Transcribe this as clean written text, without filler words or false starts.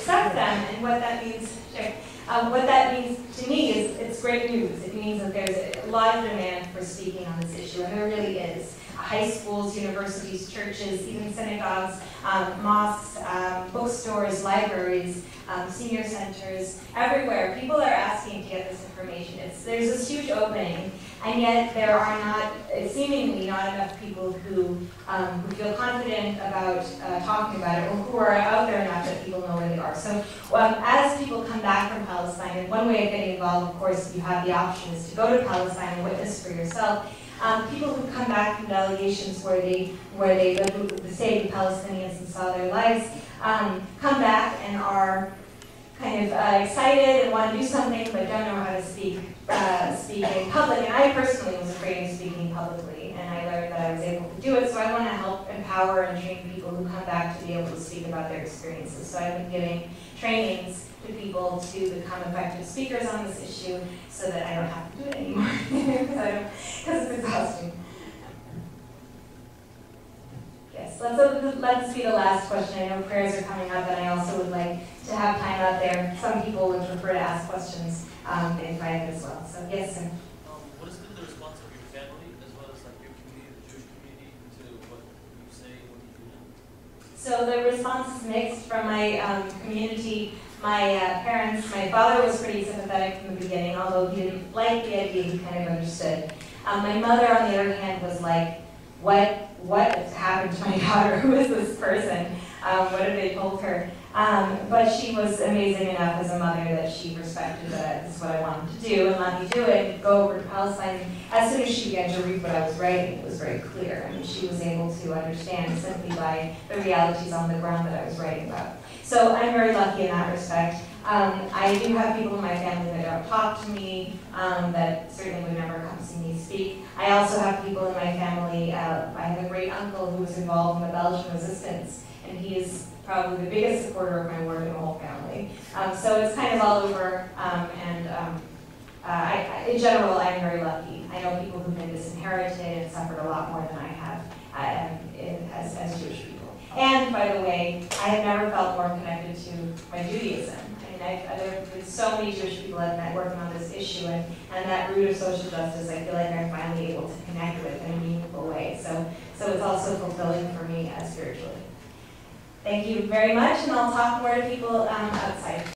accept them, and what that means. What that means to me is it's great news. It means that there's a lot of demand for speaking on this issue, and there really is. High schools, universities, churches, even synagogues, mosques, bookstores, libraries, senior centers, everywhere. People are asking to get this information. There's this huge opening, and yet there are seemingly not enough people who feel confident about talking about it, or who are out there enough that people know where they are. So as people come back from Palestine, and one way of getting involved, of course, you have the option is to go to Palestine and witness for yourself. People who come back from delegations where they lived with the state of Palestinians and saw their lives come back and are kind of excited and want to do something but don't know how to speak in public. And I personally was afraid of speaking publicly, and I learned that I was able to do it. So I want to help empower and train people who come back to be able to speak about their experiences. So I've been giving trainings to people to become effective speakers on this issue so that I don't have to do it anymore, because it's exhausting. Yes, let's be the last question. I know prayers are coming up, and I also would like to have time out there. Some people would prefer to ask questions if I have as well. So yes, sir. What has been the response of your family as well as your community, the Jewish community, to what you say and what you do now? So the response is mixed from my community. My parents, my father was pretty sympathetic from the beginning, although he didn't like the idea, he kind of understood. My mother, on the other hand, was like, what has happened to my daughter? Who is this person? What have they told her? But she was amazing enough as a mother that she respected that this is what I wanted to do, and let me do it, and go over to Palestine. As soon as she began to read what I was writing, it was very clear. I mean, she was able to understand simply by the realities on the ground that I was writing about. So I'm very lucky in that respect. I do have people in my family that don't talk to me, that certainly would never come see me speak. I also have people in my family. I have a great uncle who was involved in the Belgian resistance, and he is probably the biggest supporter of my work in the whole family. So it's kind of all over, in general, I'm very lucky. I know people who've been disinherited and suffered a lot more than I have as Jewish people. And by the way, I have never felt more connected to my Judaism. I mean, I've been so many Jewish people I've met working on this issue, and that root of social justice, I feel like I'm finally able to connect with in a meaningful way. So it's also fulfilling for me spiritually. Thank you very much, and I'll talk more to people outside.